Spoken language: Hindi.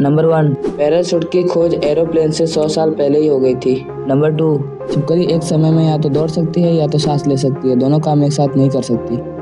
नंबर 1, पैराशूट की खोज एरोप्लेन से 100 साल पहले ही हो गई थी। नंबर 2, छिपकली एक समय में या तो दौड़ सकती है या तो सांस ले सकती है, दोनों काम एक साथ नहीं कर सकती।